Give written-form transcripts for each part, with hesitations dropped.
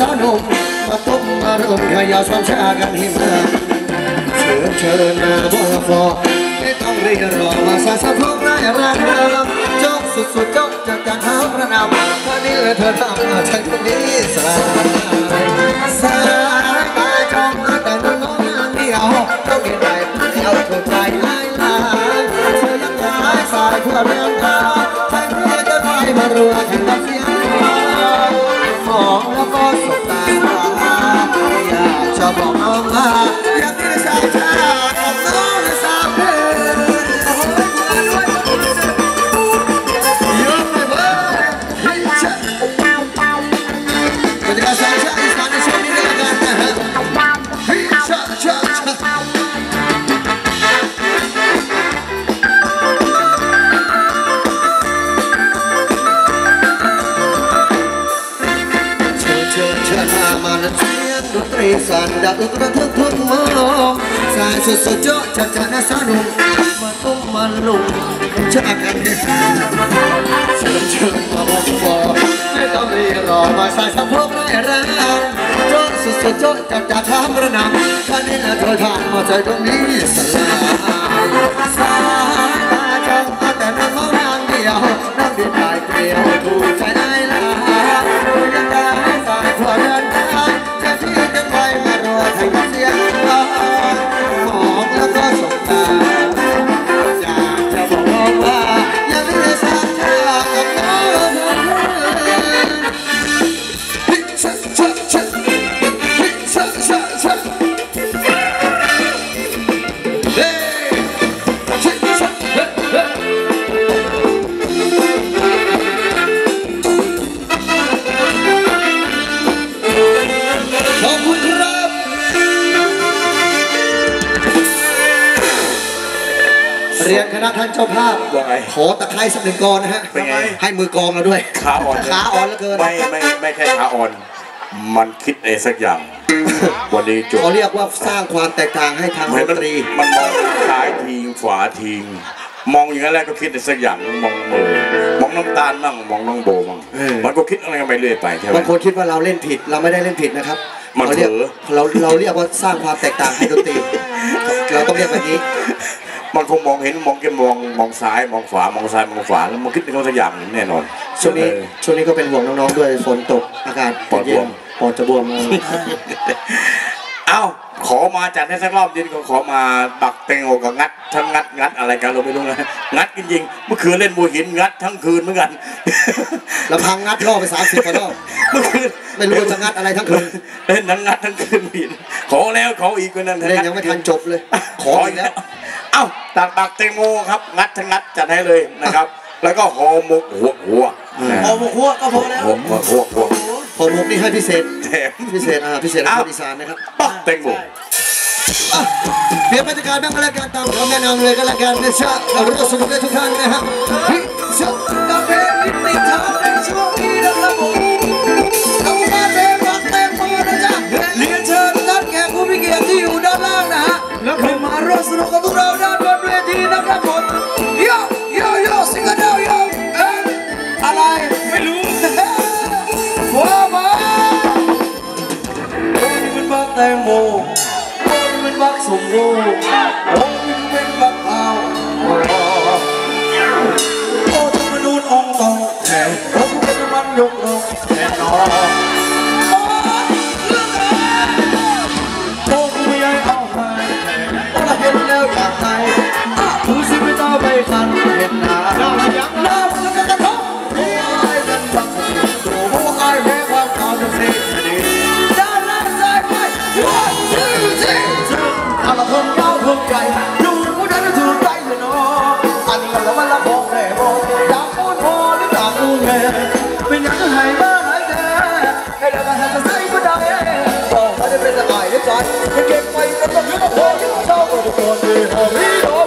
สนุกมาตุ๊บมาเริ่มขยาวความชากันให้มาเชิญเชิญมาบ่ฟอไม่ต้องรีรอมาสาสะพงร้ายรักเดิมจบสุดๆจบจากการหาพระนามวันนี้เธอทำฉันคนนี้สลายสลายไปจมมาแต่น้องน้องเดียวต้องกินไปเที่ยวถูกใจให้ลาเธอยังร้ายสายทั่วเรื่องตาใครเพื่อจะไปมารัวแข่งกันเสียของแล้วก็สุดตาอยากจะบอกน้องว่าอยากได้ชายชาของน้องสาวเพื่อนยกมือเบอร์ให้ฉันบรรยากาศชายชาอีสานในช่วงนี้ด้วยกันนะฮะให้ฉันสันดาลกระทึกทุ่งมองสายสุดๆเจาะจัดจ้านสนุกมาตุ้มมาลุกชะกันเด็กเชิญเชิญมาบอกต่อไม่ต้องรีรอมาสายสะโพกไร้แรงเจาะสุดๆเจาะจัดจ้านทำระนำแค่นี้แล้วเธอทำมาใจตรงนี้สลายสายตาจ้องแต่น้ำมองนางเดียวน้ำดีใจเปลี่ยวถูกใจได้ละยังได้สายขวานท่านเจ้าภาพขอตะไคร้สักหนึ่งกรนะฮะให้มือกองเราด้วยขาอ่อนขาอ่อนเหลือเกินไม่แค่ขาอ่อนมันคิดเองสักอย่างวันนี้จุดเขาเรียกว่าสร้างความแตกต่างให้ทางดนตรีมันมองซ้ายทิ้งขวาทิ้งมองอย่างนั้นแล้วก็คิดในสักอย่างมองมือมองน้ำตาลมั่งมองน้องโบมั่งมันก็คิดอะไรกันไปเรื่อยไปใช่ไหมบางคนคิดว่าเราเล่นผิดเราไม่ได้เล่นผิดนะครับเราเรียกว่าสร้างความแตกต่างให้ดนตรีเราต้องเรียกแบบนี้มันคงมองเห็นมองแกมองซ้ายมองขวามองซ้ายมองขวาแล้วมันคิดเป็นตัวอย่างแน่นอนช่วงนี้ก็เป็นห่วงน้องๆด้วยฝนตกอากาศปอดบวมปอดจะบวมเอ้าขอมาจัดให้สักรอบยินก็ขอมาปักเตงโอกับงัดทั้งงัดอะไรกันเราไม่รู้นะงัดจริงๆเมื่อคืนเล่นมวยหินงัดทั้งคืนเหมือนกันแล้วพังงัดรอบไป30 กว่ารอบเมื่อคืนไม่รู้จะงัดอะไรทั้งคืนเล่นทั้งงัดทั้งคืนหินขอแล้วขออีกคนนั้นเล่นยังไม่ทันจบเลยขออีกแล้วเอ้าตัดปักเตงโอครับงัดทั้งงัดจัดให้เลยนะครับแล้วก็หอมกหัวก็พอแล้วผมนี่ให้พิเศษพิเศษอีสานนะครับปักเต็งโมเปลี่ยนบรรยากาศบ้างก็แล้วกันตามคำแนะนำเลยก็แล้วกันนะจ๊ะเราร่วมสนุกด้วยทุกท่านนะฮะฮิชตาเบลิติชาเบลิชโมกีดับลาโมเอามาเต็มปักเต็มโมนะจ๊ะเรียนเชิญท่านแขกผู้มีเกียรติที่อยู่ด้านล่างนะฮะแล้วก็มาร่วมสนุกกับพวกเราด้านบนเวทีนะครับผมโยสิงห์ดาวโยอะไรไม่รู้ว้าวมาโอ้ยเป็นบักแตงโมโอ้ยเป็นบักสมบูรณ์โอ้ยเป็นบักเอาโอ้ยต้องมาดูนองตองแทนโอ้ยเป็นมันยกลงแทนนอโอ้ยไม่ย้ายเอาไปโอ้ยเห็นแล้วอยากตายผู้สิบไม่ต้องไปขันเห็นหน้าน้ำแล้วก็กระทบหัวไอ้เป็นบักหัวไอ้แพ้ความเอาจนสิ้นดีด้านล่างใจไปวันที่สิ้นสุดเอาละคนเก้าคนใหญ่ดูผู้ใดดูถูกใจเถอะน้องอันนี้เราไม่ละบอกแน่บอกอยากพูดพอหรืออยากพูดแน่ไม่อยากจะให้มาให้แท้ให้เรามาให้กันใจก็ได้ต่อไปจะเป็นละไงเล็กน้อยจะเก็บไว้บนต้นยุบหัวยุบเท้าบนต้นดีหอมดีดอก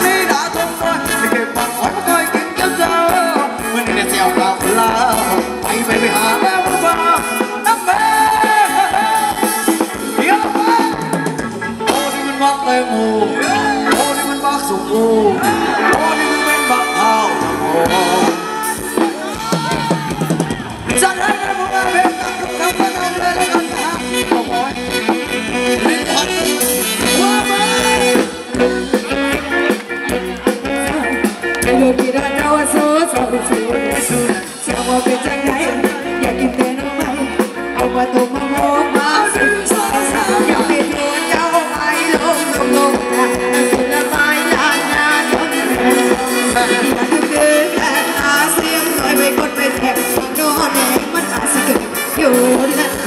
thấy đã thông qua thì kịp bằng hỏi có coi kiếm chất sao mình này xèo vào là bay về về hạ leo vào đam mê yêu ô đi mình bắt tay mù ô đi mình bắt súng mù ô đi mình bắt hào ra đây là một đam mê không phải đam mê là đam mê không phải linh hoạt quá mê người kỳ đã đau số sao được chịu sao mà biết tránh này nhà kinh tế nó may ông bà tôi mong muốn mà sao sao nhà biết tôi đau ai đâu không ngờ là mai là nhà nó cứ đến là riêng rồi về con về thèm nó để mất cả sự kiện yêu lần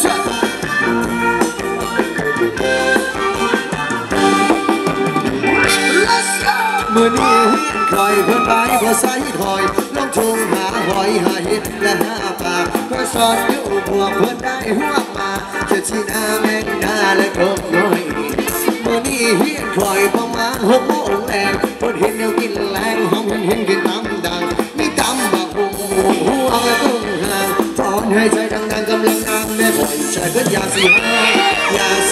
mà